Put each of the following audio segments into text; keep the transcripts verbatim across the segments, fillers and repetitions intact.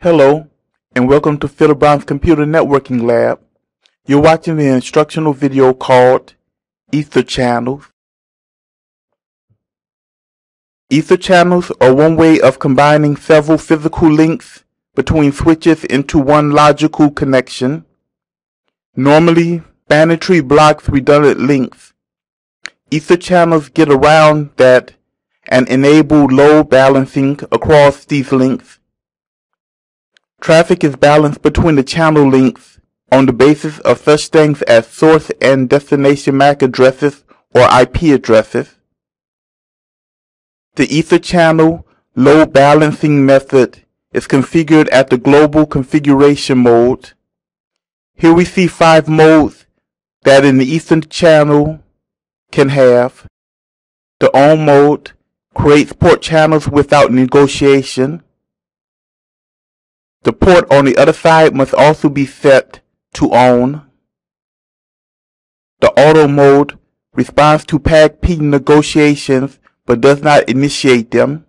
Hello, and welcome to Fiddler Brown's Computer Networking Lab. You're watching the instructional video called EtherChannels. EtherChannels are one way of combining several physical links between switches into one logical connection. Normally, Spanning Tree blocks redundant links. EtherChannels get around that and enable load balancing across these links. Traffic is balanced between the channel links on the basis of such things as source and destination M A C addresses or I P addresses. The EtherChannel load balancing method is configured at the global configuration mode. Here we see five modes that an EtherChannel can have. The on mode creates port channels without negotiation. The port on the other side must also be set to on. The auto mode responds to PAgP negotiations but does not initiate them.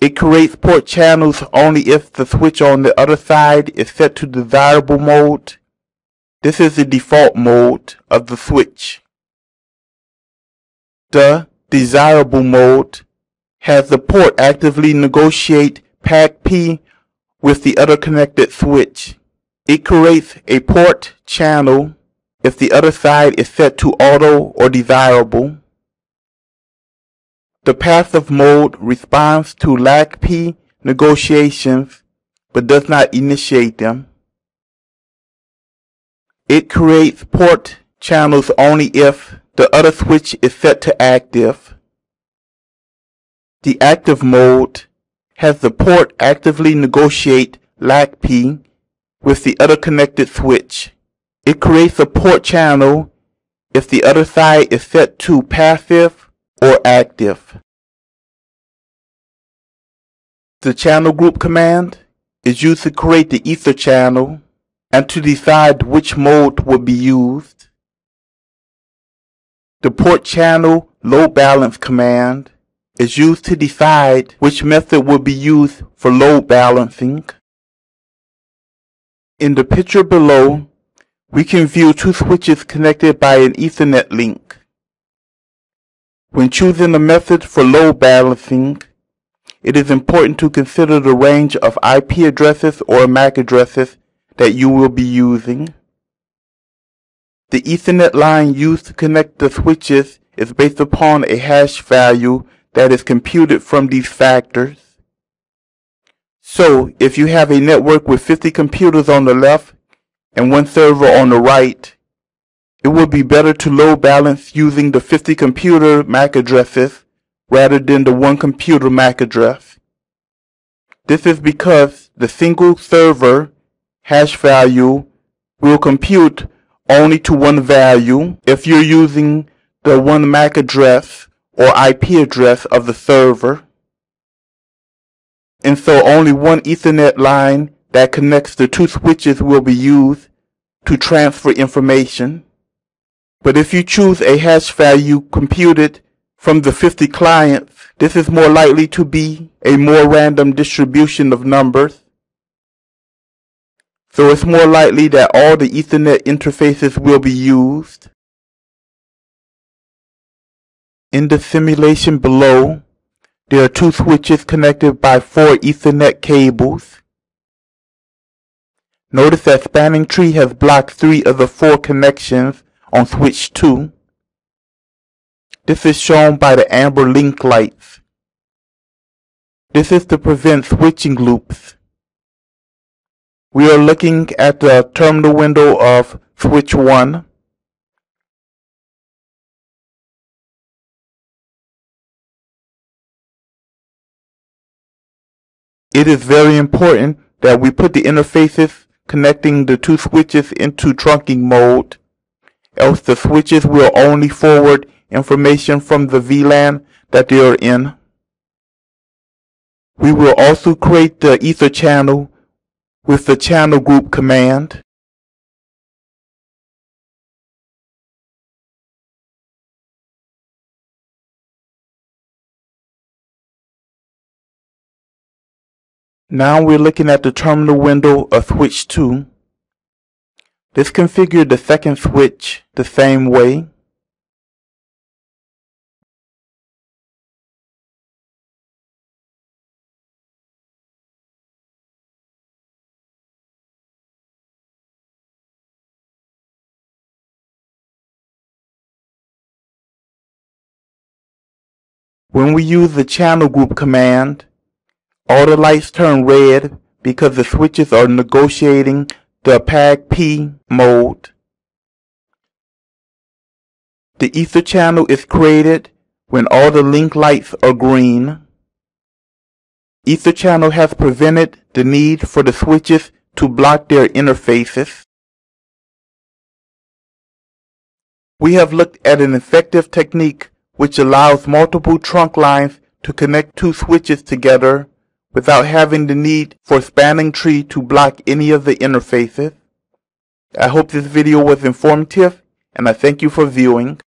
It creates port channels only if the switch on the other side is set to desirable mode. This is the default mode of the switch. The desirable mode has the port actively negotiate PAgP with the other connected switch. It creates a port channel if the other side is set to auto or desirable. The passive mode responds to L A C P negotiations but does not initiate them. It creates port channels only if the other switch is set to active. The active mode has the port actively negotiate L A C P with the other connected switch. It creates a port channel if the other side is set to passive or active. The channel group command is used to create the ether channel and to decide which mode will be used. The port channel load balance command is used to decide which method will be used for load balancing. In the picture below, we can view two switches connected by an Ethernet link. When choosing a method for load balancing, it is important to consider the range of I P addresses or M A C addresses that you will be using. The Ethernet line used to connect the switches is based upon a hash value that is computed from these factors. So, if you have a network with fifty computers on the left and one server on the right, it would be better to load balance using the fifty computer M A C addresses rather than the one computer M A C address. This is because the single server hash value will compute only to one value if you're using the one M A C address or I P address of the server, and so only one Ethernet line that connects the two switches will be used to transfer information. But if you choose a hash value computed from the fifty clients, this is more likely to be a more random distribution of numbers. So it's more likely that all the Ethernet interfaces will be used. In the simulation below, there are two switches connected by four Ethernet cables. Notice that Spanning Tree has blocked three of the four connections on switch two. This is shown by the amber link lights. This is to prevent switching loops. We are looking at the terminal window of switch one. It is very important that we put the interfaces connecting the two switches into trunking mode, else the switches will only forward information from the V LAN that they are in. We will also create the ether channel with the channel group command. Now we're looking at the terminal window of switch two. Let's configure the second switch the same way. When we use the channel group command, all the lights turn red because the switches are negotiating the PAgP mode. The ether channel is created when all the link lights are green. Ether channel has prevented the need for the switches to block their interfaces. We have looked at an effective technique which allows multiple trunk lines to connect two switches together without having the need for Spanning Tree to block any of the interfaces. I hope this video was informative, and I thank you for viewing.